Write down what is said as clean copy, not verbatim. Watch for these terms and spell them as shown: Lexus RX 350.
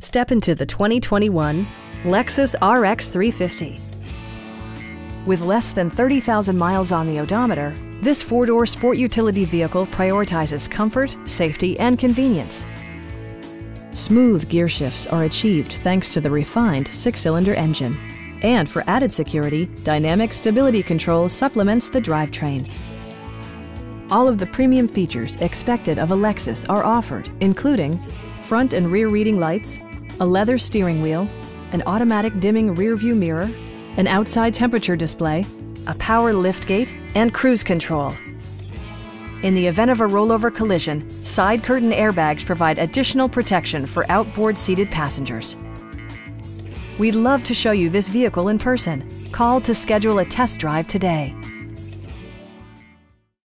Step into the 2021 Lexus RX 350. With less than 30,000 miles on the odometer, this four-door sport utility vehicle prioritizes comfort, safety, and convenience. Smooth gear shifts are achieved thanks to the refined six-cylinder engine. And for added security, dynamic stability control supplements the drivetrain. All of the premium features expected of a Lexus are offered, including front and rear reading lights, a leather steering wheel, an automatic dimming rearview mirror, an outside temperature display, a power liftgate, and cruise control. In the event of a rollover collision, side curtain airbags provide additional protection for outboard seated passengers. We'd love to show you this vehicle in person. Call to schedule a test drive today.